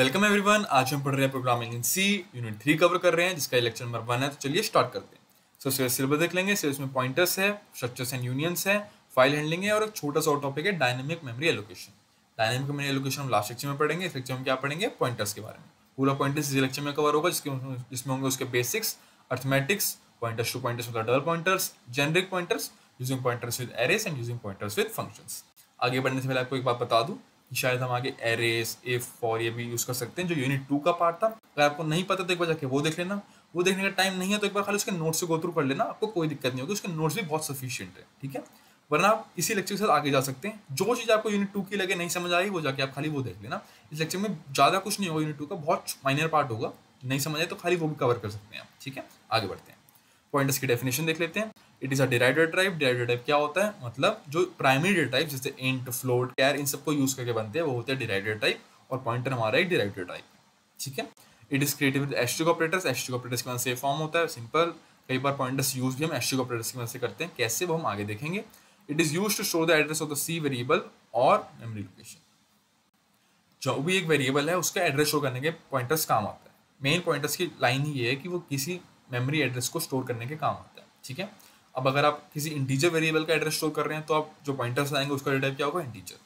Welcome everyone, आज हम पढ़ रहे हैं प्रोग्रामिंग इन सी यूनिट 3 कवर कर रहे हैं जिसका लेक्चर नंबर 1 है। तो चलिए स्टार्ट करते हैं। सो सिलेबस देख लेंगे। इसमें पॉइंटर्स है, स्ट्रक्चर्स एंड यूनियंस है, फाइल हैंडलिंग है और एक छोटा सा टॉपिक है dynamic memory allocation. Dynamic memory allocation हम लास्ट सेक्शन में पढ़ेंगे। इस सेक्शन में क्या पढ़ेंगे? पॉइंटर्स के बारे में। पूरा पॉइंटर्स इस लेक्चर में कवर होगा जिसमें होंगे उसके basics, arithmetics, pointers to pointers मतलब double pointers, generic pointers, using pointers with arrays and using pointers with functions. आगे बढ़ने से पहले आपको एक बात बता दूं, शायद हम आगे एरेस, इफ, फॉर ये भी यूज कर सकते हैं जो यूनिट 2 का पार्ट था। अगर आपको नहीं पता तो एक बार जाके वो देख लेना। वो देखने का टाइम नहीं है तो एक बार खाली उसके नोट्स से गो थ्रू कर लेना, आपको कोई दिक्कत नहीं होगी। उसके नोट्स भी बहुत सफिशिएंट है, ठीक है। वरना आप इसी लेक्चर के साथ आगे जा सकते हैं। जो चीज़ आपको यूनिट 2 की लगे नहीं समझ आई वो जाके आप खाली वो देख लेना। इस लेक्चर में ज़्यादा कुछ नहीं होगा, यूनिट 2 का बहुत माइनर पार्ट होगा। नहीं समझ आए तो खाली वो भी कवर कर सकते हैं आप, ठीक है। आगे बढ़ते हैं, पॉइंटर्स की डेफिनेशन देख लेते हैं। It is a derived data type. Derived data type क्या होता है? मतलब जो प्राइमरी डेटा टाइप जैसे इंट, फ्लोट, कैर इन सबको यूज करके बनते हैं वो होते हैं डिराइव्ड डेटा टाइप। और पॉइंटर हमारा एक डिराइव्ड डेटा टाइप, ठीक है। It is created with asterisk operators. Asterisk operators के वजह से फॉर्म होता है सिंपल। कई बार पॉइंटर्स यूज भी हम एस्ट्रिक ऑपरेटर्स की वजह से करते हैं, कैसे वो हम आगे देखेंगे। It is use to show the address of the C variable और मेमोरी लोकेशन। जो भी एक वेरिएबल है उसका एड्रेस शो करने के पॉइंटर्स काम आता है। मेन पॉइंटर्स की लाइन ही ये है कि वो किसी मेमोरी एड्रेस को स्टोर करने के काम आता है, ठीक है। अब अगर आप किसी इंटीजर वेरिएबल का एड्रेस स्टोर कर रहे हैं तो आप जो पॉइंटर्स आएंगे उसका डेटा टाइप क्या होगा? इंटीजर।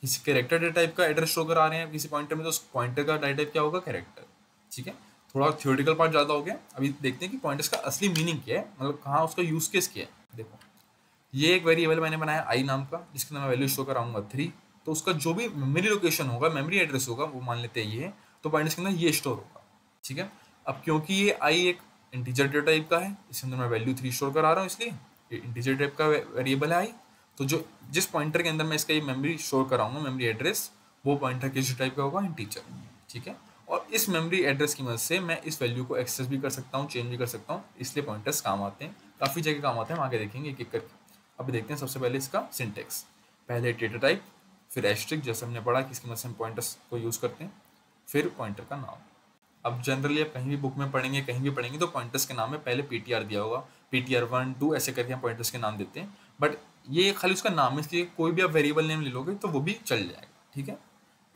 किसी कैरेक्टर डेटा टाइप का एड्रेस स्टोर करा रहे हैं किसी पॉइंटर में तो उस पॉइंटर का डेटा टाइप क्या होगा? कैरेक्टर, ठीक है। थोड़ा थ्योरेटिकल पार्ट ज़्यादा हो गया। अभी देखते हैं कि पॉइंटर्स का असली मीनिंग क्या है, मतलब कहाँ उसका यूज केस क्या है। देखो, ये एक वेरिएबल मैंने बनाया आई नाम का जिसके मैं वैल्यू स्टोर कराऊंगा 3। तो उसका जो भी मेमोरी लोकेशन होगा, मेमोरी एड्रेस होगा, वो मान लेते हैं ये, तो पॉइंटर्स के अंदर ये स्टोर होगा, ठीक है। अब क्योंकि ये आई एक इंटीजर डेटा टाइप का है इसके अंदर मैं वैल्यू 3 स्टोर करा रहा हूँ, इसलिए ये इंटीजर टाइप का वेरिएबल है आई। तो जो जिस पॉइंटर के अंदर मैं इसका ये मेमोरी स्टोर कराऊंगा, मेमोरी एड्रेस, वो पॉइंटर किस टाइप का होगा? इंटीजर, ठीक है। और इस मेमोरी एड्रेस की मदद से मैं इस वैल्यू को एक्सेस भी कर सकता हूँ, चेंज भी कर सकता हूँ, इसलिए पॉइंटर्स काम आते हैं, काफ़ी जगह काम आते हैं। हम आगे देखेंगे एक एक करके। अब देखते हैं सबसे पहले इसका सिंटेक्स। पहले डेटा टाइप, फिर एस्ट्रिक जैसे हमने पढ़ा कि इसकी मदद से हम पॉइंटर्स को यूज़ करते हैं, फिर पॉइंटर का नाम। अब जनरली आप कहीं भी बुक में पढ़ेंगे, कहीं भी पढ़ेंगे तो पॉइंटर्स के नाम में पहले PTR दिया होगा, PTR 1, 2 ऐसे करके हम पॉइंटर्स के नाम देते हैं। बट ये खाली उसका नाम है, इसलिए कोई भी आप वेरिएबल नेम ले लोगे तो वो भी चल जाएगा, ठीक है।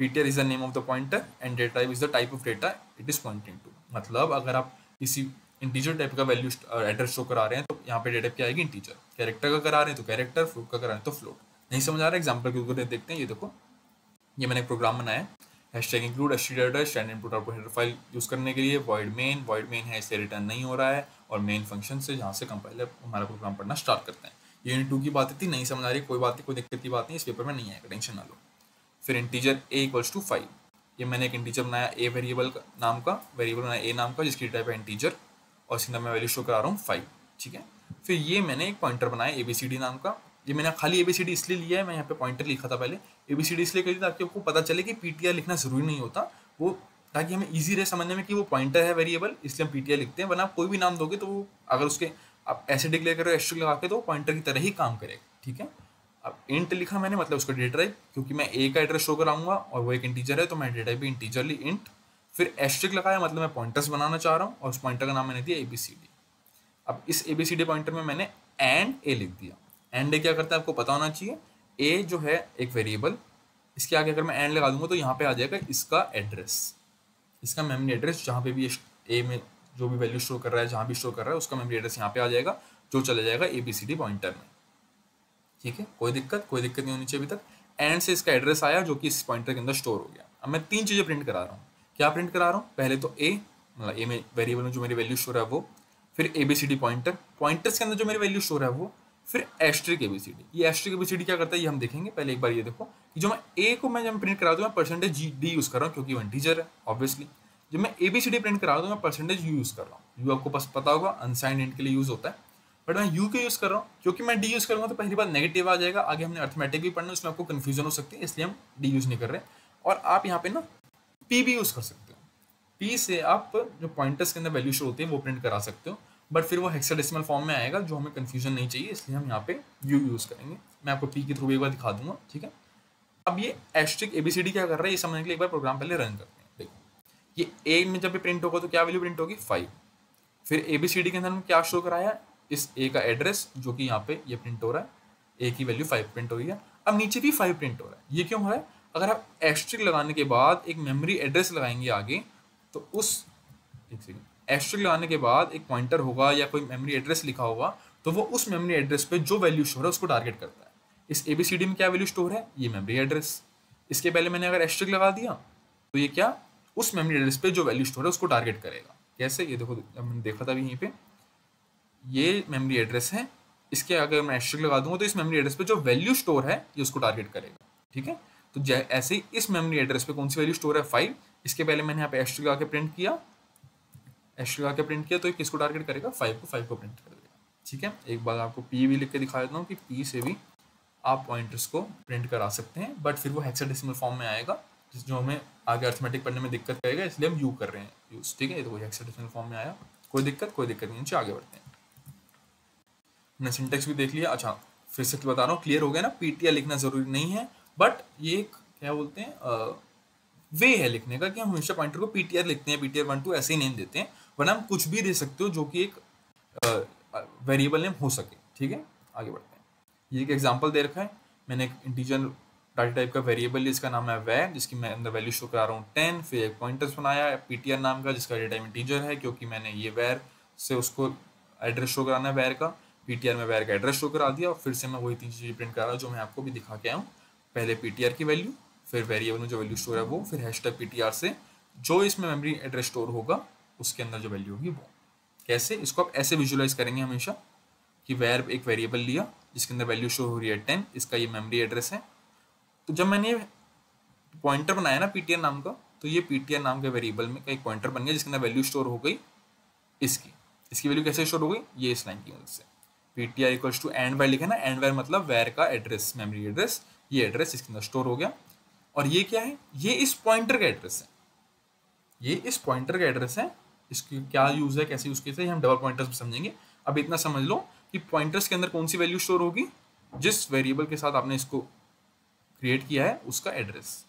PTR is the name of the pointer and data type is the type of data it is pointing to. मतलब अगर आप किसी इंटीजर टाइप का वैल्यू एड्रेस शो करा रहे हैं तो यहाँ पर डेटा टाइप क्या आएगी? इंटीजर। कैरेक्टर का करा रहे हैं तो कैरेक्टर, फ्लोट का करा रहे हैं तो फ्लोट। नहीं समझ आ रहा है, एग्जाम्पल के ऊपर देखते हैं। ये देखो, ये मैंने एक प्रोग्राम बनाया है hashtag include std standard input output header file use करने के लिए। void main है, इससे रिटर्न नहीं हो रहा है। और मेन फंक्शन से जहाँ से कंपाइलर हमारा प्रोग्राम पढ़ना स्टार्ट करते हैं। यूनिट 2 की बात थी, नहीं समझ आ रही कोई बात नहीं, कोई दिक्कत की बात नहीं, इस पेपर में नहीं आएगा, टेंशन ना लो। फिर इंटीजर a = 5, ये मैंने एक इंटीजर बनाया a वेरिएबल नाम का, वेरिएबल बनाया a नाम का जिसकी टाइप है इंटीजर और इसके अंदर मैं वैल्यू शो करा रहा हूँ 5, ठीक है। फिर ये मैंने एक पॉइंटर बनाया abcd नाम का। ये मैंने खाली ABCD इसलिए लिया है, मैं यहाँ पे पॉइंटर लिखा था पहले, ABCD इसलिए करी ताकि आपको पता चले कि PTR लिखना ज़रूरी नहीं होता, वो ताकि हमें ईजी रहे समझने में कि वो पॉइंटर है वेरिएबल, इसलिए हम PTR लिखते हैं। वरना आप कोई भी नाम दोगे तो वो अगर उसके आप ऐसे डिक्लेयर करो एस्ट्रिक लगा के तो पॉइंटर की तरह ही काम करेगा, ठीक है। अब इंट लिखा मैंने, मतलब उसका डेटा टाइप, क्योंकि मैं A का एड्रेस शो कराऊंगा और वो एक इंटीजर है तो मैं डेटा टाइप भी इंटीजर ली इंट। फिर एस्ट्रिक लगाया, मतलब मैं पॉइंटर्स बनाना चाह रहा हूँ और उस पॉइंटर का नाम मैंने दिया ABCD। अब इस ABCD पॉइंटर में मैंने एंड ए लिख दिया। एंड ए क्या करता है आपको पता होना चाहिए। ए जो है एक वेरिएबल, इसके आगे अगर मैं एंड लगा दूंगा तो यहाँ पे आ जाएगा इसका एड्रेस, इसका मेमोरी एड्रेस, जहाँ पे भी ए में जो भी वैल्यू स्टोर कर रहा है, जहाँ भी स्टोर कर रहा है उसका मेमोरी एड्रेस यहाँ पे आ जाएगा, जो चला जाएगा ABCD पॉइंटर में, ठीक है। कोई दिक्कत नहीं होनी चाहिए अभी तक। एंड से इसका एड्रेस आया जो कि इस पॉइंटर के अंदर स्टोर हो गया। अब मैं 3 चीज़ें प्रिंट करा रहा हूँ। क्या प्रिंट करा रहा हूँ? पहले तो ए, मतलब ए में वेरिएबल में जो मेरी वैल्यू स्टोर है वो, फिर ABCD पॉइंटर, पॉइंटर्स के अंदर जो मेरी वैल्यू स्टोर है वो, फिर एस्ट्रिक ABCD। ये एस्ट्रिक ABCD क्या करता है ये हम देखेंगे। पहले एक बार ये देखो कि जो मैं ए को मैं जब प्रिंट करा दूँ मैं %d यूज़ कर रहा हूँ क्योंकि वो इंटीजर है ऑब्वियसली। जब मैं ABCD प्रिंट करा दूँ मैं %u यूज़ कर रहा हूँ। u आपको बस पता होगा अनसाइंड इंट के लिए यूज़ होता है, बट मैं u के यूज़ कर रहा हूँ क्योंकि मैं d यूज़ करूँगा तो पहली बार नेगेटिव आ जाएगा। आगे हमने अर्थमेटिक भी पढ़ना, उसमें आपको कन्फ्यूजन हो सकती है, इसलिए हम d यूज़ नहीं कर रहे। और आप यहाँ पे ना p भी यूज़ कर सकते हो। p से आप जो पॉइंटर्स के अंदर वैल्यू शो होती है वो प्रिंट करा सकते हो, बट फिर वो हेक्साडेसिमल फॉर्म में आएगा जो हमें कन्फ्यूजन नहीं चाहिए, इसलिए हम यहाँ पे यू यूज़ करेंगे। मैं आपको पी के थ्रू एक बार दिखा दूंगा, ठीक है। अब ये एस्ट्रिक ABCD क्या कर रहा है ये समझने के लिए एक बार प्रोग्राम पहले रन करते हैं। देखो, ये ए में जब भी प्रिंट होगा तो क्या वैल्यू प्रिंट होगी? 5। फिर ABCD के अंदर हम क्या शो कराया? इस ए का एड्रेस जो कि यहाँ पे ये प्रिंट हो रहा है, ए की वैल्यू 5 प्रिंट हो रही है। अब नीचे भी 5 प्रिंट हो रहा है। ये क्यों हो रहा है? अगर आप एस्ट्रिक लगाने के बाद एक मेमोरी एड्रेस लगाएंगे आगे, तो उस एस्ट्रिक लगाने के बाद एक पॉइंटर होगा या कोई मेमोरी एड्रेस लिखा होगा, तो वो उस मेमोरी एड्रेस पे जो वैल्यू स्टोर है उसको टारगेट करता है। इस ABCD में क्या वैल्यू स्टोर है, ये मेमोरी एड्रेस। इसके पहले मैंने अगर एस्ट्रिक लगा दिया तो ये क्या, उस मेमोरी एड्रेस पे जो वैल्यू स्टोर है उसको टारगेट करेगा। कैसे, ये देखो हमने देखा था अभी यहीं पे, ये मेमोरी एड्रेस है, इसके अगर मैं एस्ट्रिक लगा दूंगा तो इस मेमोरी एड्रेस पे जो वैल्यू स्टोर है ये उसको टारगेट करेगा। ठीक है, तो ऐसे ही इस मेमोरी एड्रेस पे कौन सी वैल्यू स्टोर है, 5। इसके पहले मैंने यहाँ पे एस्ट्रिक लगा के प्रिंट किया, एस्ट्रिक लगा के प्रिंट किया तो ये किसको टारगेट करेगा, 5 को प्रिंट कर देगा। ठीक है, एक बार आपको P भी लिख के दिखा देता हूँ कि P से भी आप पॉइंटर्स को प्रिंट करा सकते हैं, बट फिर वो हेक्साडेसिमल फॉर्म में आएगा, जो हमें आगे अर्थमेटिक पढ़ने में दिक्कत करेगा, इसलिए हम यू कर रहे हैं यूज। ठीक है, तो हेक्साडेसिमल फॉर्म में आया, कोई दिक्कत नहीं, नीचे आगे बढ़ते हैं। हमने सिंटेक्स भी देख लिया। अच्छा, फिर से बता रहा हूँ, क्लियर हो गया ना, PTR लिखना जरूरी नहीं है, बट ये क्या बोलते हैं वे है लिखने का कि हम हमेशा पॉइंटर को PTR लिखते हैं, PTR 1 2 ऐसे ही नेम देते हैं, वरना हम कुछ भी दे सकते हो जो कि एक वेरिएबल नेम हो सके। ठीक है, आगे बढ़ते हैं। ये एक एग्जांपल दे रखा है, मैंने एक इंटीजर डाटा टाइप का वेरिएबल, इसका नाम है वैग, जिसकी मैं अंदर वैल्यू शो करा रहा हूँ 10, फिर एक पॉइंटर्स बनाया PTR नाम का, जिसका डेटा टाइप इंटीजर है, क्योंकि मैंने ये वैर से उसको एड्रेस शो कराना है, वैर का PTR में वैर का एड्रेस शो करा दिया, और फिर से मैं वही 3 चीज़ें प्रिंट करा जो मैं आपको भी दिखा के आया हूँ। पहले PTR की वैल्यू, फिर वेरिएबल में जो वैल्यू स्टोर है वो, फिर #PTR से जो इसमें मेमोरी एड्रेस स्टोर होगा उसके अंदर जो वैल्यू होगी वो। कैसे, इसको आप ऐसे विजुलाइज करेंगे हमेशा कि वैर एक वेरिएबल लिया जिसके अंदर वैल्यू स्टोर हो रही है 10, इसका ये मेमोरी एड्रेस है। तो जब मैंने ये पॉइंटर बनाया ना PTR नाम का, तो ये PTR नाम के वेरिएबल में एक पॉइंटर बन गया जिसके अंदर वैल्यू स्टोर हो गई इसकी वैल्यू कैसे स्टोर हो गई, ये इस लाइन की मदद से PTR = &var लिखा ना, &var मतलब वैर का एड्रेस, मेमोरी एड्रेस, ये एड्रेस इसके अंदर स्टोर हो गया। और ये क्या है, ये इस पॉइंटर का एड्रेस है, इसकी क्या यूज है, कैसे यूज किया, हम डबल पॉइंटर्स में समझेंगे। अब इतना समझ लो कि पॉइंटर्स के अंदर कौन सी वैल्यू स्टोर होगी, जिस वेरिएबल के साथ आपने इसको क्रिएट किया है उसका एड्रेस।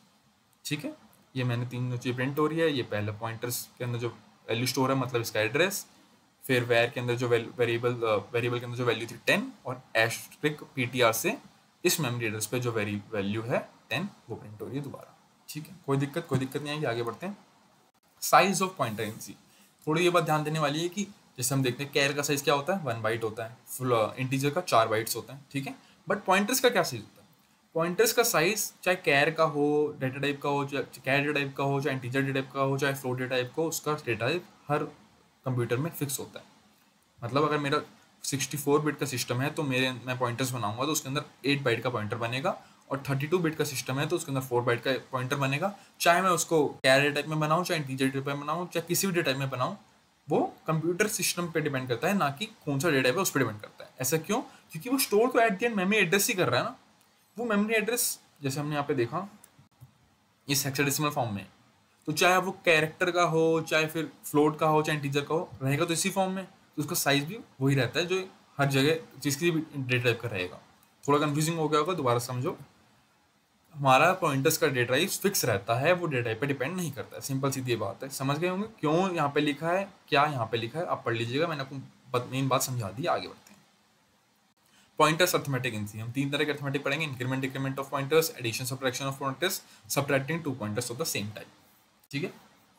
ठीक है, ये मैंने 3 चीज़ प्रिंट हो रही है, ये पहले पॉइंटर्स के अंदर जो वैल्यू स्टोर है मतलब इसका एड्रेस, फिर वैर के अंदर जो वेरिएबल के अंदर जो वैल्यू थी 10, और #PTR से इस मेमोरी एड्रेस पे जो वैल्यू है 10 वो प्रिंट हो रही है दोबारा। ठीक है, कोई दिक्कत नहीं आएगी। आगे बढ़ते हैं। Size of pointer in C, थोड़ी ये बात ध्यान देने वाली है कि जैसे हम देखते हैं कैर का साइज क्या होता है, 1 बाइट होता है, फुल इंटीजर का 4 बाइट्स होता है। ठीक है, बट पॉइंटर्स का क्या साइज होता है, पॉइंटर्स का साइज चाहे कैर का हो, डेटा टाइप का हो, चाहे इंटीजर डेटा टाइप का हो, चाहे फ्लोट डेटा टाइप का हो, उसका डेटा टाइप हर कंप्यूटर में फिक्स होता है। मतलब अगर मेरा 64 बिट का सिस्टम है तो मैं पॉइंटर्स बनाऊंगा तो उसके अंदर 8 बाइट का पॉइंटर बनेगा, और 32 बिट का सिस्टम है तो उसके अंदर 4 बाइट का पॉइंटर बनेगा। चाहे मैं उसको कैरेट टाइप में बनाऊं, चाहे इंटीजर टाइप में बनाऊं, चाहे किसी भी डेटा टाइप में बनाऊं, वो कंप्यूटर सिस्टम पे डिपेंड करता है, ना कि कौन सा डेटा टाइप है उस पर डिपेंड करता है। ऐसा क्यों, क्योंकि वो स्टोर तो at the end memory address ही कर रहा है ना, वो मेमोरी एड्रेस जैसे हमने यहाँ पे देखा इस हेक्साडेसिमल फॉर्म में, तो चाहे वो कैरेक्टर का हो, चाहे फिर फ्लोट का हो, चाहे इंटीजर का हो, रहेगा तो इसी फॉर्म में, उसका साइज भी वही रहता है जो हर जगह जिसकी भी डेटा टाइप का रहेगा। थोड़ा कंफ्यूजिंग हो गया होगा, दोबारा समझो। हमारा पॉइंटर्स का डेटा टाइप फिक्स रहता है, वो डेटा टाइप पे डिपेंड नहीं करता है, सिंपल सीधी बात है। समझ गए होंगे क्यों यहाँ पे लिखा है, क्या यहाँ पे लिखा है, आप पढ़ लीजिएगा, मैंने आपको मेन बात समझा दी। आगे बढ़ते हैं। पॉइंटर्स अर्थमेटिक इन C, हम 3 तरह के अर्थमेटिक पढ़ेंगे, increment decrement of pointers, addition subtraction of pointers, subtracting 2 pointers of the same type. ठीक है,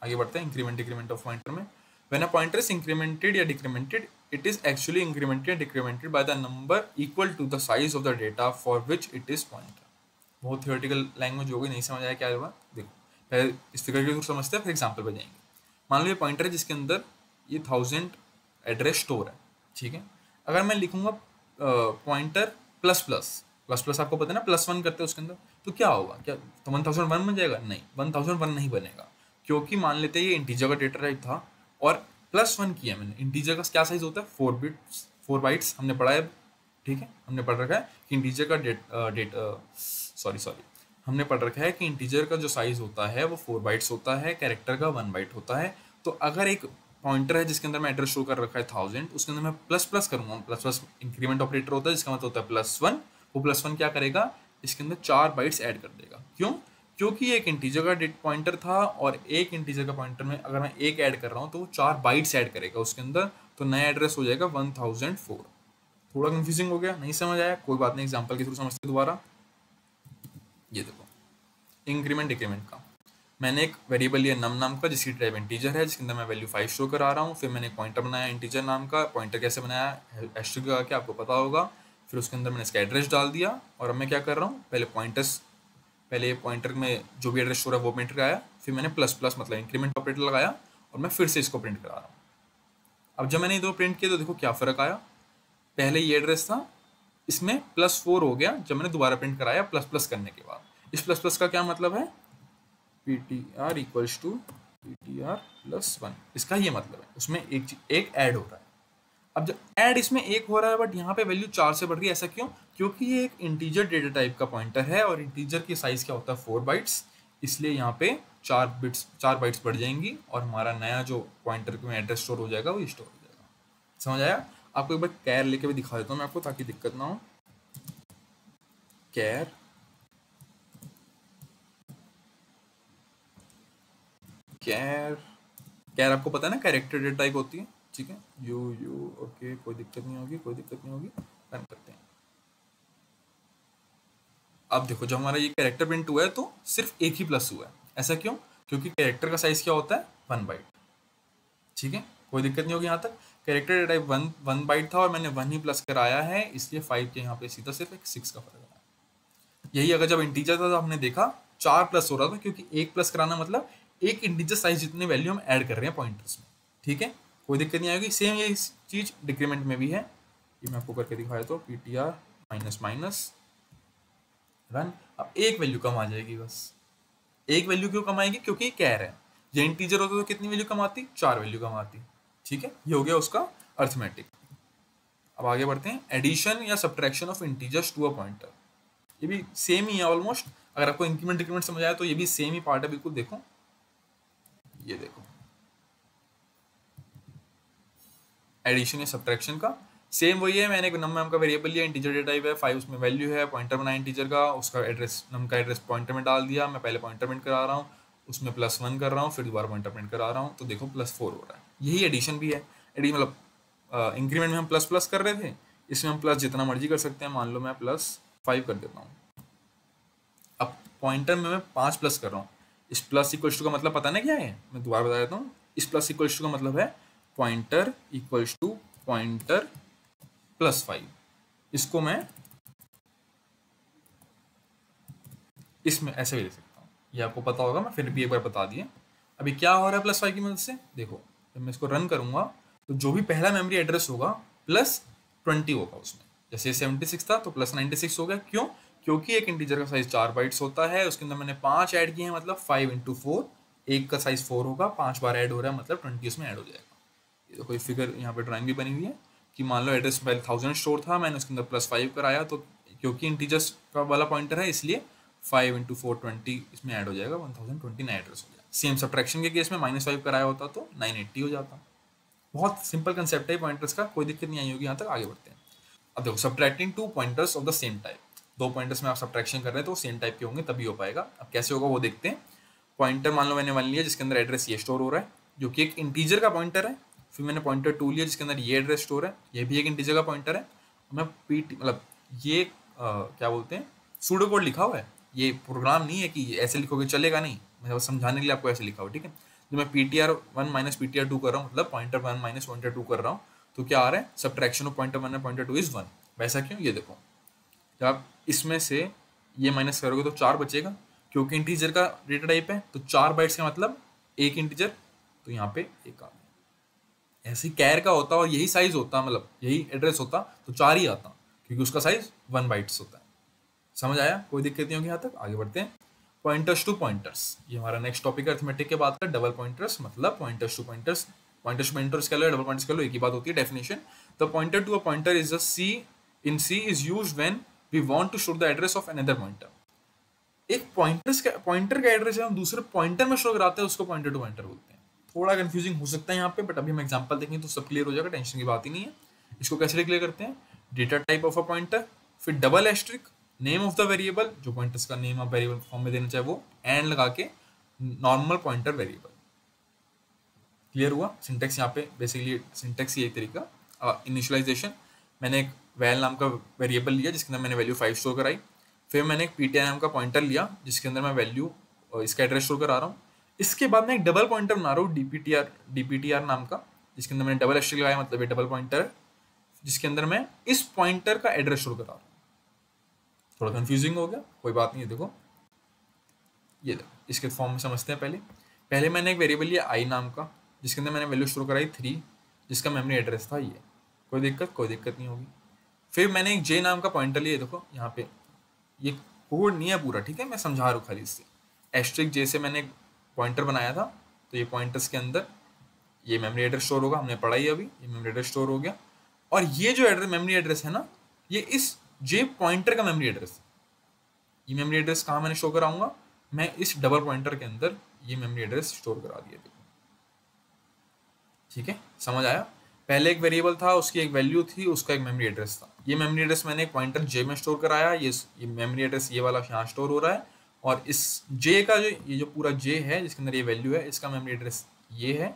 आगे बढ़ते हैं। इंक्रीमेंट डिक्रीमेंट ऑफ पॉइंटर में, When a pointer is incremented or decremented, it is actually incremented or decremented by the number equal to the size of the data for which it is pointer. बहुत theoretical language होगी, नहीं समझ आया क्या हुआ, देखो पहले इस फिगर के थ्रू समझते हैं, फिर एग्जाम्पल पर जाएंगे। मान लो ये पॉइंटर है जिसके अंदर ये 1000 एड्रेस स्टोर है। ठीक है, अगर मैं लिखूंगा पॉइंटर ++, आपको पता है ना +1 करते हैं उसके अंदर, तो क्या होगा, क्या 1001 बन जाएगा, नहीं 1001 नहीं बनेगा, क्योंकि मान लेते हैं ये इंटीजर का डेटा टाइप था और +1 किया मैंने। इंटीजर का क्या साइज होता है, 4 बाइट्स हमने पढ़ा है। ठीक है, हमने पढ़ रखा है कि इंटीजर का हमने पढ़ रखा है कि इंटीजर का जो साइज होता है वो 4 बाइट्स होता है, कैरेक्टर का 1 बाइट होता है। तो अगर एक पॉइंटर है जिसके अंदर मैं एड्रेस शो कर रखा है 1000, उसके अंदर मैं ++ करूँगा, ++ इंक्रीमेंट ऑपरेटर होता है, जिसका मतलब होता है +1, वो +1 क्या करेगा, इसके अंदर 4 बाइट्स ऐड कर देगा। क्यों, क्योंकि एक इंटीजर का डेटा पॉइंटर था और एक इंटीजर का पॉइंटर में अगर मैं 1 ऐड कर रहा हूँ तो वो 4 बाइट्स ऐड करेगा उसके अंदर, तो नया एड्रेस हो जाएगा 1004। थोड़ा कंफ्यूजिंग हो गया, नहीं समझ आया, कोई बात नहीं, एग्जांपल के थ्रू समझते दोबारा। ये देखो, इंक्रीमेंट डिक्रीमेंट का। मैंने एक वेरिएबल लिया नम नाम का जिसकी टाइप इंटीजर है, जिसके अंदर मैं वैल्यू 5 शो करा रहा हूँ। फिर मैंने एक पॉइंटर बनाया इंटीजर नाम का, पॉइंटर कैसे बनाया एस्ट्रिक लगा के आपको पता होगा। फिर उसके अंदर मैंने इसका एड्रेस डाल दिया और अब मैं क्या कर रहा हूँ, पहले पॉइंटर में जो भी एड्रेस हो रहा है वो प्रिंट कराया, फिर मैंने प्लस प्लस मतलब इंक्रीमेंट ऑपरेटर लगाया और मैं फिर से इसको प्रिंट करा रहा हूँ। अब जब मैंने ये दो प्रिंट किए तो देखो क्या फ़र्क आया, पहले ये एड्रेस था इसमें +4 हो गया जब मैंने दोबारा प्रिंट कराया प्लस प्लस करने के बाद। इस प्लस प्लस का क्या मतलब है, PTR इक्वल्स टू PTR +1, इसका ये मतलब है उसमें एक ऐड हो रहा है। अब जब ऐड इसमें एक हो रहा है बट यहाँ पे वैल्यू 4 से बढ़ रही है, ऐसा क्यों? क्योंकि ये एक इंटीजर डेटा टाइप का पॉइंटर है और इंटीजर की साइज क्या होता है 4 बाइट्स, इसलिए यहाँ पे 4 बाइट्स बढ़ जाएंगी और हमारा नया जो पॉइंटर में एड्रेस स्टोर हो जाएगा वो स्टोर हो जाएगा। समझ आया? आपको एक बार कैर लेके भी दिखा देता हूँ मैं आपको ताकि दिक्कत ना हो। कैर कैर कैर आपको पता है ना, कैरेक्टर डेटा टाइप होती है, ठीक है। यू ओके, कोई दिक्कत नहीं होगी, रन करते हैं। अब देखो जब हमारा ये कैरेक्टर प्रिंट हुआ है तो सिर्फ एक ही प्लस हुआ है, ऐसा क्यों? क्योंकि कैरेक्टर का साइज क्या होता है 1 बाइट, ठीक है। कोई दिक्कत नहीं होगी यहाँ तक। कैरेक्टर टाइप 1 बाइट था और मैंने 1 ही प्लस कराया है, इसलिए 5 के यहाँ पे सीधा सिर्फ एक 6 का फर्क आया। यही अगर जब इंटीजर था तो हमने देखा 4 प्लस हो रहा था, क्योंकि 1 प्लस कराना मतलब एक इंटीजर साइज जितने वैल्यू हम ऐड कर रहे हैं पॉइंटर्स में, ठीक है। कोई दिक्कत नहीं आएगी। सेम ये चीज़ डिक्रीमेंट में भी है, ये मैं आपको करके दिखाया तो PTR -- रन। अब एक वैल्यू कम आ जाएगी बस। एक वैल्यू क्यों कम आएगी? क्योंकि कैर है, ये इंटीजर होता तो कितनी वैल्यू कम आती, 4 वैल्यू कम आती, ठीक है। ये हो गया उसका अर्थमेटिक। अब आगे बढ़ते हैं एडिशन या subtraction of integers to a pointer. ये भी सेम ही है ऑलमोस्ट। अगर आपको इंक्रीमेंट डिक्रीमेंट समझ आया तो ये भी सेम ही पार्ट है बिल्कुल। देखो ये देखो एडिशन या सब्ट्रैक्शन का सेम वही है। मैंने एक नम नाम का वेरिएबल लिया, इंटीजर डेटा टाइप है 5, उसमें वैल्यू है, पॉइंटर बनाया इंटीजर का, उसका एड्रेस नम का एड्रेस पॉइंटर में डाल दिया। मैं पहले पॉइंटर प्रिंट करा रहा हूँ, उसमें +1 कर रहा हूँ, फिर दोबारा पॉइंटर प्रिंट करा रहा हूँ तो देखो +4 हो रहा है। यही एडिशन भी है। एडिशन मतलब इंक्रीमेंट में हम प्लस प्लस कर रहे थे, इसमें हम प्लस जितना मर्जी कर सकते हैं। मान लो मैं +5 कर देता हूँ। अब पॉइंटर में मैं 5 प्लस कर रहा हूँ। इस += का मतलब पता ना क्या है, मैं दोबारा बता देता हूँ। इस += का मतलब है पॉइंटर +5। इसको मैं इसमें ऐसे भी ले सकता हूँ, ये आपको पता होगा, मैं फिर भी एक बार बता दिए। अभी क्या हो रहा है +5 की मदद से, देखो जब मैं इसको रन करूँगा तो जो भी पहला मेमोरी एड्रेस होगा +20 होगा उसमें। जैसे 76 था तो +96 हो गया। क्यों? क्योंकि एक इंटीजर का साइज 4 बाइट्स होता है, उसके अंदर मैंने 5 ऐड किए हैं, मतलब 5 × 4। एक का साइज 4 होगा, 5 बार ऐड हो रहा है मतलब 20 उसमें ऐड हो जाएगा। ये देखो ये फिगर यहाँ पर ड्राइंग भी बनी हुई है कि मान लो एड्रेस पहले 1000 स्टोर था, मैंने उसके अंदर +5 कराया, तो क्योंकि इंटीजर्स का वाला पॉइंटर है इसलिए 5 × 4 20 इसमें ऐड हो जाएगा, 1029 एड्रेस हो जाएगा। सेम सब्ट्रैक्शन के केस में -5 कराया होता तो 980 हो जाता। बहुत सिंपल कंसेप्ट है पॉइंटर्स का, कोई दिक्कत नहीं आई होगी यहाँ तक। आगे बढ़ते हैं। अब देखो subtracting 2 pointers of the same type. 2 pointers में आप सब्ट्रैक्शन कर रहे हैं तो सेम टाइप के होंगे तभी हो पाएगा। अब कैसे होगा वो देखते हैं। पॉइंटर मान लो मैंने 1 लिया जिसके अंदर एड्रेस ये स्टोर हो रहा है जो कि एक इंटीजर का पॉइंटर है, फिर मैंने पॉइंटर 2 लिया जिसके अंदर ये एड्रेस स्टोर है, ये भी एक इंटीजर का पॉइंटर है। मैं क्या बोलते हैं सूडो कोड लिखा हुआ है, ये प्रोग्राम नहीं है कि ऐसे लिखोगे चलेगा नहीं, मैं समझाने के लिए आपको ऐसे लिखा हुआ, ठीक है। जब मैं PTR 1 - PTR 2 कर रहा हूँ मतलब पॉइंटर 1 - पॉइंटर 2 कर रहा हूँ तो क्या आ रहा है सब्ट्रैक्शन ऑफ पॉइंटर 1 और पॉइंटर 2 इज 1। वैसा क्यों? ये देखो जब आप इसमें से ये माइनस करोगे तो 4 बचेगा, क्योंकि इंटीजर का डेटा टाइप है तो 4 बाइट्स का मतलब 1 इंटीजर, तो यहाँ पे 1 आ गया। ऐसे कैर का होता और यही साइज होता मतलब यही एड्रेस होता तो 4 ही आता, क्योंकि उसका साइज 1 बाइट्स होता है। समझ आया? कोई दिक्कत नहीं होगी यहाँ तक। आगे बढ़ते हैं पॉइंटर्स टू पॉइंटर्स। ये हमारा नेक्स्ट टॉपिक है अर्थमेटिक के बाद का। डबल पॉइंटर्स मतलब पॉइंटर्स टू पॉइंटर्स कह लो, डबल पॉइंटर्स कह लो, एक ही बात होती है। Definition: the pointer to a pointer is a C in C is used when we want to show the address of another pointer. एक पॉइंटर का एड्रेस हम दूसरे पॉइंटर में शो कराते हैं, उसको पॉइंटर टू पॉइंटर बोलते हैं। थोड़ा कंफ्यूजिंग हो सकता है यहाँ पे, बट अभी हम एग्जाम्पल देखेंगे तो सब क्लियर हो जाएगा, टेंशन की बात ही नहीं है। इसको कैसे डिक्लेयर करते हैं? Data type of a pointer, फिर double asterisk, name of the variable, जो पॉइंटर्स का नेम आप वेरिएबल फॉर्म में देना चाहे वो, एंड लगा के नॉर्मल पॉइंटर वेरिएबल। क्लियर हुआ सिंटेक्स? यहाँ पे बेसिकली सिंटेक्स ही एक तरीका। इनिशियलाइजेशन: मैंने एक वैल नाम का वेरिएबल लिया जिसके अंदर मैंने वैल्यू 5 स्टोर कराई, फिर मैंने एक ptnm का पॉइंटर लिया जिसके अंदर मैं वैल्यू इसका एड्रेस स्टोर करा रहा हूँ। इसके बाद मैं एक डबल पॉइंटर बना रहा हूँ dptr नाम का, जिसके अंदर मैंने डबल एस्ट्रिक लगाया, मतलब ये डबल पॉइंटर है जिसके अंदर मैं इस पॉइंटर का एड्रेस स्टोर करा रहा हूँ। थोड़ा कन्फ्यूजिंग हो गया, कोई बात नहीं है। देखो ये देखो इसके फॉर्म में समझते हैं। पहले मैंने एक वेरिएबल लिया आई नाम का जिसके अंदर मैंने वैल्यू स्टोर कराई 3, जिसका मेमोरी एड्रेस था ये, कोई दिक्कत नहीं होगी। फिर मैंने एक जे नाम का पॉइंटर लिया, देखो यहाँ पे ये कोड नहीं है पूरा, ठीक है, मैं समझा रहा हूँ खाली। इससे एस्ट्रिक जे से मैंने पॉइंटर बनाया था, तो ये पॉइंटर्स के अंदर ये मेमोरी एड्रेस स्टोर होगा, हमने पढ़ा ही अभी, ये मेमोरी एड्रेस स्टोर हो गया। और ये जो एड्रेस मेमोरी एड्रेस है ना, ये इस जे पॉइंटर का मेमोरी एड्रेस, ये मेमोरी एड्रेस कहाँ मैंने शो कराऊंगा, मैं इस डबल पॉइंटर के अंदर ये मेमोरी एड्रेस स्टोर करा दिया। ठीक है, समझ आया। पहले एक वेरिएबल था, उसकी एक वैल्यू थी, उसका एक मेमोरी एड्रेस था। ये मेमोरी एड्रेस मैंने एक पॉइंटर जे में स्टोर कराया, ये मेमोरी एड्रेस ये वाला यहाँ स्टोर हो रहा है, और इस जे का जो ये जो पूरा जे है जिसके अंदर ये वैल्यू है, इसका मेमोरी एड्रेस ये है,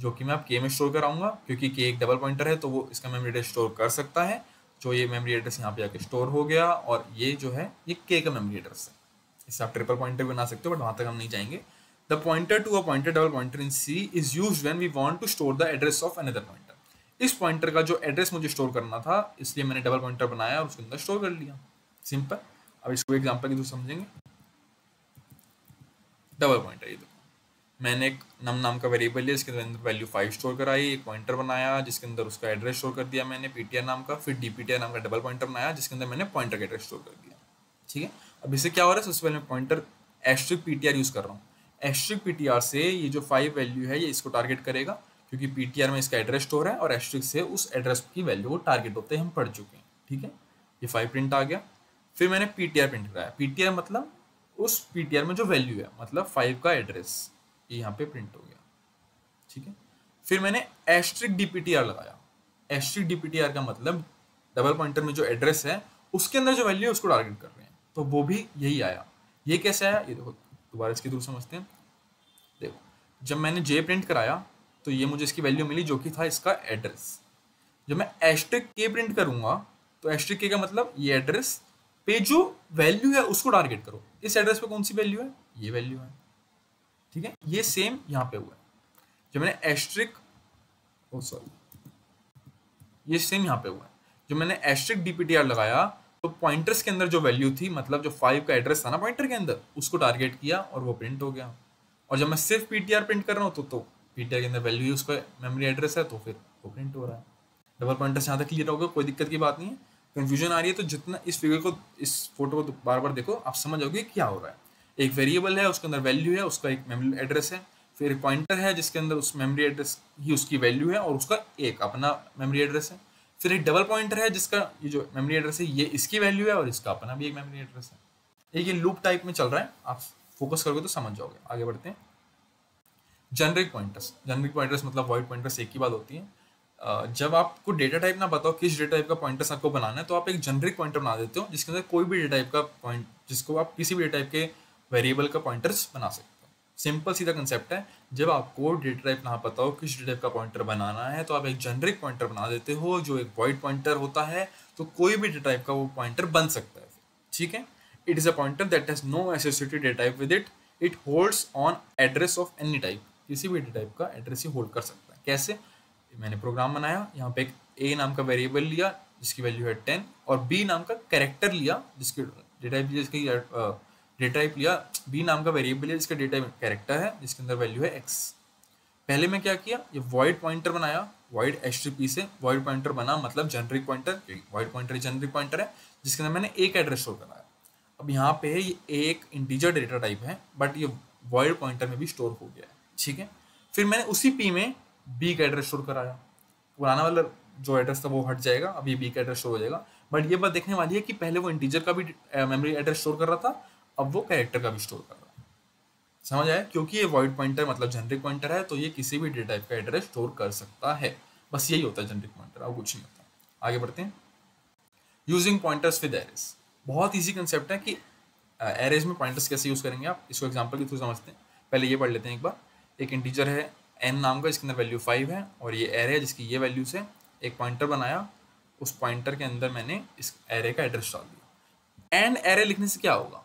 जो कि मैं अब के में स्टोर कराऊंगा, क्योंकि के एक डबल पॉइंटर है तो वो इसका मेमोरी एड्रेस स्टोर कर सकता है। जो ये मेमोरी एड्रेस यहाँ पे आके स्टोर हो गया, और ये जो है ये के का मेमोरी एड्रेस है। इससे आप ट्रिपल पॉइंटर बना सकते हो, बट वहाँ तक हम नहीं जाएंगे। The pointer to a pointer double pointer in C is used when we want to store the address of another pointer. इस पॉइंटर का जो एड्रेस मुझे स्टोर करना था, इसलिए मैंने डबल पॉइंटर बनाया और उसके अंदर स्टोर कर लिया। सिंपल। अब इसको एग्जाम्पल के थ्रू समझेंगे। डबल पॉइंटर, ये मैंने एक नम नाम का वेरिएबल लिया, इसके अंदर वैल्यू 5 स्टोर कराई, एक पॉइंटर बनाया जिसके अंदर उसका एड्रेस स्टोर कर दिया मैंने ptr नाम का। फिर dptr नाम का डबल पॉइंटर बनाया जिसके अंदर मैंने पॉइंटर का एड्रेस स्टोर कर दिया। ठीक है, अब इससे क्या हो रहा है, सबसे पहले मैं पॉइंटर एस्ट्रिक ptr यूज़ कर रहा हूँ। एस्ट्रिक ptr से ये जो 5 वैल्यू है ये इसको टारगेट करेगा, क्योंकि ptr में इसका एड्रेस स्टोर है और एस्ट्रिक से उस एड्रेस की वैल्यू को टारगेट होते हैं, हम पढ़ चुके हैं। ठीक है, ये 5 प्रिंट आ गया। फिर मैंने ptr प्रिंट कराया। ptr मतलब उस ptr में जो वैल्यू है, मतलब 5 का एड्रेस, ये यहाँ पे प्रिंट हो गया। ठीक है, फिर मैंने एस्ट्रिक dptr लगाया। एस्ट्रिक dptr का मतलब डबल पॉइंटर में जो एड्रेस है उसके अंदर जो वैल्यू है उसको टारगेट कर रहे हैं, तो वो भी यही आया। ये कैसे आया, ये देखो दोबारा इसके थ्रू समझते हैं। देखो, जब मैंने j प्रिंट कराया तो ये मुझे इसकी वैल्यू मिली जो कि था इसका एड्रेस। जब मैं एस्ट्रिक k प्रिंट करूंगा तो एस्ट्रिक k का मतलब ये एड्रेस पे जो वैल्यू है उसको टारगेट करो। इस एड्रेस पे कौन सी वैल्यू है, ये वैल्यू है। ठीक है, ये सेम यहाँ पे हुआ है। जब मैंने एस्ट्रिक ये सेम यहाँ पे हुआ है। जब मैंने एस्ट्रिक dptr लगाया तो पॉइंटर्स के अंदर जो वैल्यू थी, मतलब जो 5 का एड्रेस था ना पॉइंटर के अंदर, उसको टारगेट किया और वो प्रिंट हो गया। और जब मैं सिर्फ ptr प्रिंट कर रहा हूँ तो ptr के अंदर वैल्यू ही उसका मेमोरी एड्रेस है, तो फिर वो प्रिंट हो रहा है। डबल पॉइंटर्स यहाँ तक क्लियर हो गया, कोई दिक्कत की बात नहीं है। कन्फ्यूजन आ रही है तो जितना इस फिगर को, इस फोटो को बार बार देखो, आप समझ आओगे क्या हो रहा है। एक वेरिएबल है, उसके अंदर वैल्यू है, उसका एक मेमोरी एड्रेस है। फिर एक पॉइंटर है जिसके अंदर उस मेमोरी एड्रेस ही उसकी वैल्यू है और उसका एक अपना मेमोरी एड्रेस है। फिर एक डबल पॉइंटर है जिसका ये जो मेमोरी एड्रेस है ये इसकी वैल्यू है और इसका अपना भी एक मेमोरी एड्रेस है। एक ये लूप टाइप में चल रहा है, आप फोकस करोगे तो समझ जाओगे। आगे बढ़ते हैं। Generic pointers. जेनरिक पॉइंटर्स मतलब वॉइड पॉइंटर्स, एक ही बात होती है। जब आपको डेटा टाइप ना बताओ किस डेटा टाइप का पॉइंटर्स आपको बनाना है, तो आप एक जेनरिक पॉइंटर बना देते हो जिसके अंदर कोई भी डेटा टाइप का पॉइंट, जिसको आप किसी भी डेटा टाइप के वेरिएबल का पॉइंटर्स बना सकते हो। सिंपल सीधा कंसेप्ट है। जब आपको डेटा टाइप ना पता हो किस डेटा टाइप का पॉइंटर बनाना है, तो आप एक जेनरिक पॉइंटर बना देते हो जो एक वॉइड पॉइंटर होता है, तो कोई भी डेटा टाइप का वो पॉइंटर बन सकता है। ठीक है, it is a pointer that has no associated data type with it, it holds on address of any type. किसी भी डेटा टाइप का एड्रेस ही होल्ड कर सकता है। कैसे, मैंने प्रोग्राम बनाया। यहाँ पे एक ए नाम का वेरिएबल लिया जिसकी वैल्यू है 10, और बी नाम का कैरेक्टर लिया जिसकी डेटा टाइप लिया, बी नाम का वेरिएबल है जिसका डेटा कैरेक्टर है जिसके अंदर वैल्यू है x। पहले मैं क्या किया, ये वॉइड पॉइंटर बनाया, वॉइड एस्ट्रिक से वॉइड पॉइंटर बना, मतलब generic pointer, void pointer generic pointer है जिसके अंदर मैंने एक एड्रेस स्टोर कराया। अब यहाँ पे ये एक इंटीजर डेटा टाइप है, बट ये वॉइड पॉइंटर में भी स्टोर हो गया है। ठीक है, फिर मैंने उसी पी में बी का एड्रेस स्टोर कराया। पुराना वाला जो एड्रेस था वो हट जाएगा, अब ये बी का एड्रेस स्टोर हो जाएगा। बट ये बात देखने वाली है कि पहले वो इंटीजर का भी मेमोरी एड्रेस स्टोर कर रहा था, अब वो कैरेक्टर का भी स्टोर कर रहा है। समझ आया, क्योंकि ये वॉइड पॉइंटर मतलब जेनरिक पॉइंटर है, तो ये किसी भी डेटा टाइप का एड्रेस स्टोर कर सकता है। बस यही होता है जेनरिक पॉइंटर, और कुछ नहीं होता। आगे बढ़ते हैं। Using pointers with arrays. बहुत ईजी कंसेप्ट है कि एरेज में पॉइंटर्स कैसे यूज़ करेंगे आप, इसको एग्जाम्पल के थ्रू समझते हैं। पहले ये पढ़ लेते हैं एक बार। एक इंटीजर है एन नाम का, इसके अंदर वैल्यू 5 है, और ये एरे है जिसकी ये वैल्यूज है। एक पॉइंटर बनाया, उस पॉइंटर के अंदर मैंने इस एरे का एड्रेस डाल दिया। एंड एरे लिखने से क्या होगा,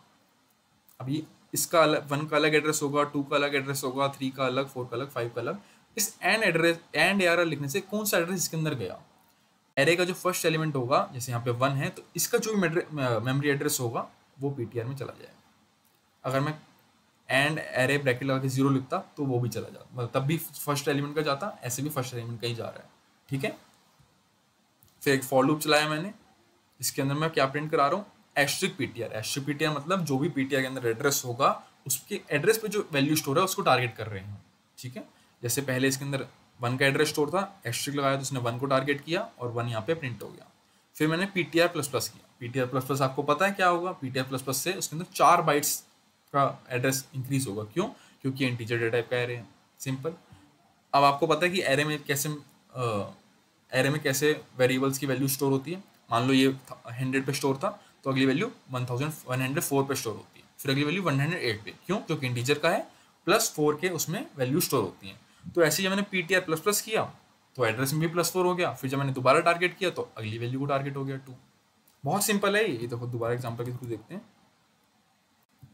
अभी इसका अलग, 1 का अलग एड्रेस होगा, 2 का अलग एड्रेस होगा, 3 का अलग, 4 का अलग, 5 का अलग। इस एंड एड्रेस एंड एरे लिखने से कौन सा एड्रेस इसके अंदर गया, एरे का जो फर्स्ट एलिमेंट होगा जैसे यहाँ पे 1 है तो इसका जो मेमोरी एड्रेस होगा वो पीटीआर में चला जाएगा। अगर मैं एंड एरे ब्रैकेट लगा के 0 लिखता तो वो भी चला जाता, मतलब तब भी फर्स्ट एलिमेंट का जाता, ऐसे भी फर्स्ट एलिमेंट का ही जा रहा है। ठीक है, फिर एक फॉर लूप चलाया मैंने, इसके अंदर मैं क्या प्रिंट करा रहा हूँ, एस्ट्रिक पीटीआर। एस्ट्रिक पीटीआर मतलब जो भी पीटीआर के अंदर एड्रेस होगा उसके एड्रेस पे जो वैल्यू स्टोर है उसको टारगेट कर रहे हैं। ठीक है, जैसे पहले इसके अंदर 1 का एड्रेस स्टोर था, एस्ट्रिक लगाया तो उसने 1 को टारगेट किया और 1 यहाँ पे प्रिंट हो गया। फिर मैंने पीटीआर प्लस प्लस किया, पीटीआर प्लस प्लस आपको पता है क्या होगा, पीटीआर प्लस प्लस से उसके अंदर 4 बाइट्स का एड्रेस इंक्रीज होगा। क्यों, क्योंकि इंटीजर डेटा टाइप का एरे है, सिंपल। अब आपको पता है कि एरे में कैसे वेरिएबल्स की वैल्यू स्टोर होती है। मान लो ये 100 पे स्टोर था तो अगली वैल्यू 1104 पे स्टोर होती है, फिर अगली वैल्यू 108 पे, क्यों, क्योंकि इंटीजर का है प्लस 4 के उसमें वैल्यू स्टोर होती है। तो ऐसे जब मैंने पीटीआर प्लस प्लस किया तो एड्रेस में भी +4 हो गया, फिर जब मैंने दोबारा टारगेट किया तो अगली वैल्यू को टारगेट हो गया 2। बहुत सिंपल है ये, देखो दोबारा एग्जाम्पल के थ्रू देखते हैं।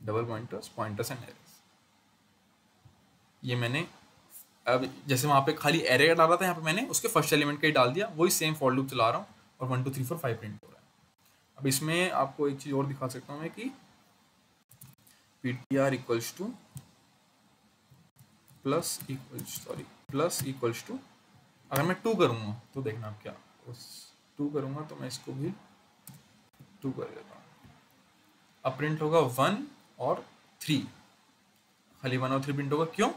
Double pointers, pointers and arrays, ये मैंने अब जैसे वहाँ पे खाली एरे का डाला था, यहाँ पे मैंने उसके फर्स्ट एलिमेंट का ही डाल दिया। वही सेम फॉर लूप चला रहा हूँ और 1 2 3 4 5 प्रिंट हो रहा है। अब इसमें आपको एक चीज़ और दिखा सकता हूँ मैं कि ptr equals to plus equals to अगर मैं 2 करूँगा तो देखना आप क्या, 2 करूँगा तो मैं इसको भी 2 कर देता हूँ। अब प्रिंट होगा 1 और 3, खाली 1 और 3 प्रिंट होगा, क्यों,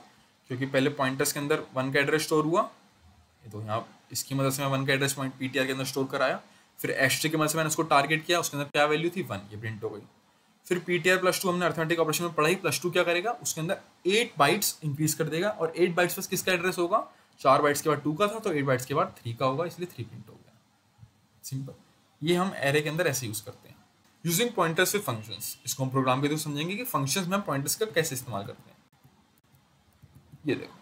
क्योंकि पहले पॉइंटर्स के अंदर 1 का एड्रेस स्टोर हुआ, तो यहाँ इसकी मदद से मैं 1 का एड्रेस पॉइंट पीटीआर के अंदर स्टोर कराया, फिर एस्ट्रिक की मदद से मैंने उसको टारगेट किया, उसके अंदर क्या वैल्यू थी 1, ये प्रिंट हो गई। फिर पीटीआर +2 हमने अर्थमेटिक ऑपरेशन में पढ़ा ही, +2 क्या करेगा, उसके अंदर 8 बाइट्स इंक्रीज कर देगा और 8 बाइट्स पर किसका एड्रेस होगा, 4 बाइट्स के बाद 2 का था तो 8 बाइट्स के बाद 3 का होगा, इसलिए 3 प्रिंट हो गया। सिंपल, ये हम एरे के अंदर ऐसे यूज़ करते हैं। यूजिंग पॉइंटर्स विद फंक्शंस, इसको हम प्रोग्राम के थ्रू समझेंगे कि फंक्शंस में पॉइंटर्स का कैसे इस्तेमाल करते हैं। ये देखो,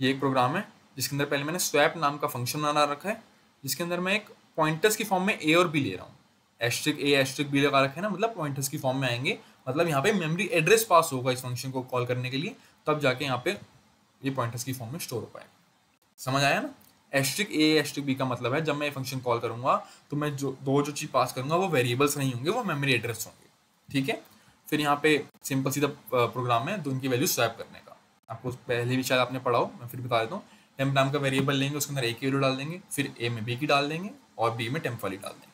ये एक प्रोग्राम है जिसके अंदर पहले मैंने स्वैप नाम का फंक्शन बना रखा है, जिसके अंदर मैं एक पॉइंटर्स की फॉर्म में ए और बी ले रहा हूँ, एस्ट्रिक ए एस्ट्रिक बी लगा रखे ना, मतलब पॉइंटर्स की फॉर्म में आएंगे, मतलब यहाँ पे मेमोरी एड्रेस पास होगा इस फंक्शन को कॉल करने के लिए, तब जाके यहाँ पे ये पॉइंटर्स की फॉर्म में स्टोर हो पाएगा। समझ आया ना, एस्ट्रिक ए एस्ट्रिक बी का मतलब है जब मैं ये फंक्शन कॉल करूँगा तो मैं जो चीज़ पास करूँगा वो वेरिएबल्स नहीं होंगे, वो मेमोरी एड्रेस होंगे। ठीक है, फिर यहाँ पे सिंपल सीधा प्रोग्राम है तो उनकी वैल्यू स्वैप करने का, आपको पहले भी शायद आपने पढ़ा हो, मैं फिर बता देता हूँ। टेम्प नाम का वेरिएबल लेंगे, उसके अंदर ए की वैल्यू डाल देंगे, फिर ए में बी की डाल देंगे और बी में टेम्प वाली डाल देंगे,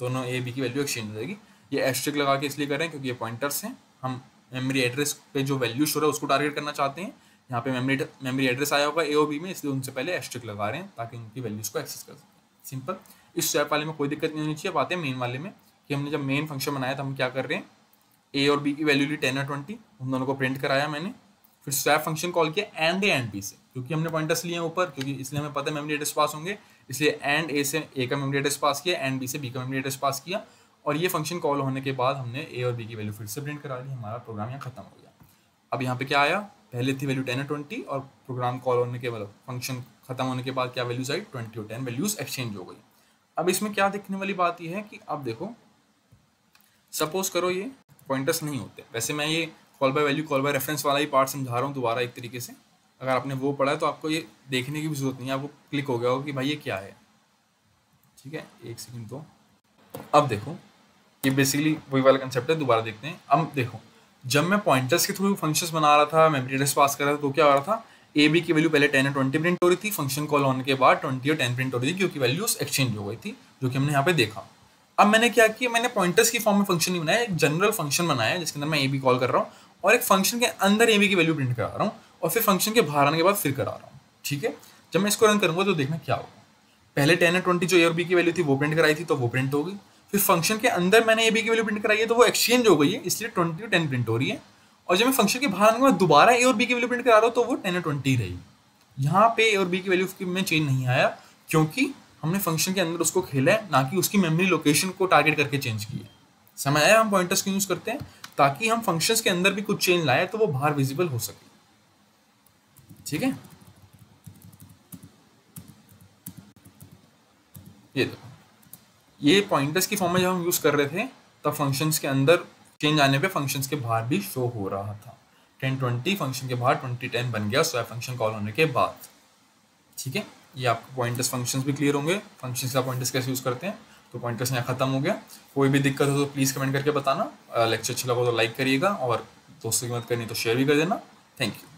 दोनों ए बी की वैल्यू एक्सचेंज हो जाएगी। ये एस्ट्रिक लगा के इसलिए कर रहे हैं क्योंकि ये पॉइंटर्स हैं, हम मेमोरी एड्रेस पे जो वैल्यू स्टोर है उसको टारगेट करना चाहते हैं। यहाँ पे मेमोरी एड्रेस आया होगा ए और बी में, इसलिए उनसे पहले एस्ट्रिक लगा रहे हैं ताकि उनकी वैल्यूज़ को एक्सेस कर सकें। सिंपल, इस स्वैप वाले में कोई दिक्कत नहीं होनी चाहिए। अब आते हैं मेन वाले में कि हमने जब मेन फंक्शन बनाया तो हम क्या कर रहे हैं, ए और बी की वैल्यू ली 10 और 20, उन दोनों को प्रिंट कराया मैंने, फिर स्वैप फंक्शन कॉल किया एंड ए एंड बी से, क्योंकि हमने पॉइंटर्स लिए हैं ऊपर, क्योंकि इसलिए हमें पता है मेमोरी एड्रेस पास होंगे, इसलिए एंड ए से ए का मेमोरी एड्रेस पास किया, एंड बी से बी का मेमोरी एड्रेस पास किया, और ये फंक्शन कॉल होने के बाद हमने ए और बी की वैल्यू फिर से प्रिंट करा ली। हमारा प्रोग्राम यहाँ खत्म हो गया। अब यहाँ पे क्या आया, पहले थी वैल्यू 10 और 20 और प्रोग्राम कॉल होने के बाद फंक्शन खत्म होने के बाद क्या वैल्यूज आई, 20 और 10 वैल्यूज एक्सचेंज हो गई। अब इसमें क्या देखने वाली बात यह है कि अब देखो, सपोज करो ये पॉइंटर्स नहीं होते, वैसे मैं ये call by value call by reference वाला ही पार्ट समझा रहा हूँ दोबारा एक तरीके से, अगर आपने वो पढ़ा है तो आपको ये देखने की भी जरूरत नहीं है, आपको क्लिक हो गया हो कि भाई ये क्या है। ठीक है, एक सेकेंड दो, अब देखो ये बेसिकली वही वाला कंसेप्ट है, दोबारा देखते हैं। अब देखो जब मैं पॉइंटर्स के थ्रू फंक्शंस बना रहा था, मेमोरी एड्रेस पास कर रहा था, तो क्या हो रहा था, ए बी की वैल्यू पहले 10 और 20 प्रिंट हो रही थी, फंक्शन कॉल होने के बाद 20 और 10 प्रिंट हो रही थी, क्योंकि वैल्यूज एक्सचेंज हो गई थी, जो कि हमने यहाँ पे देखा। अब मैंने क्या किया, मैंने पॉइंटर्स की फॉर्म में फंक्शन नहीं बनाया, एक जनरल फंक्शन बनाया जिसके अंदर मैं ए बी कॉल कर रहा हूँ और एक फंक्शन के अंदर ए बी की वैल्यू प्रिंट करा रहा हूँ और फिर फंक्शन के बाहर आने के बाद फिर करा रहा हूँ। ठीक है, जब मैं इसको रन करूँगा तो देखना क्या होगा, पहले 10 और 20 जो ए और बी की वैल्यू थी वो प्रिंट कराई थी तो वो प्रिंट हो गई, फिर फंक्शन के अंदर मैंने ए बी की वैल्यू प्रिंट कराई है तो वो एक्सचेंज हो गई है, इसलिए 20 और 10 प्रिंट हो रही है, और जब मैं फंक्शन के बाहर आने के बाद दोबारा ए और बी की वैल्यू प्रिंट करा रहा हूँ तो वो 10 और 20 रही। यहाँ पे ए और बी की वैल्यू में चेंज नहीं आया क्योंकि हमने फंक्शन के अंदर उसको खेला है, ना कि उसकी मेमोरी लोकेशन को टारगेट करके चेंज किया। समझ आया, हम पॉइंटर्स क्यों यूज़ करते हैं, ताकि हम फंक्शंस के अंदर भी कुछ चेंज लाए तो वो बाहर विजिबल हो सके। ठीक है, ये देखो, ये पॉइंटर्स की फॉर्म में जब हम यूज़ कर रहे थे तब फंक्शंस के अंदर चेंज आने पे फंक्शंस के बाहर भी शो हो रहा था। 1020 फंक्शन के बाहर 2010 बन गया स्वैप फंक्शन कॉल होने के बाद। ठीक है, ये आपको पॉइंटर्स फंक्शंस भी क्लियर होंगे, फंक्शंस का पॉइंटर्स कैसे यूज़ करते हैं। तो पॉइंटर्स यहाँ खत्म हो गया। कोई भी दिक्कत हो तो प्लीज़ कमेंट करके बताना। लेक्चर अच्छा लगा तो लाइक करिएगा और दोस्तों की मदद करनी तो शेयर भी कर देना। Thank you.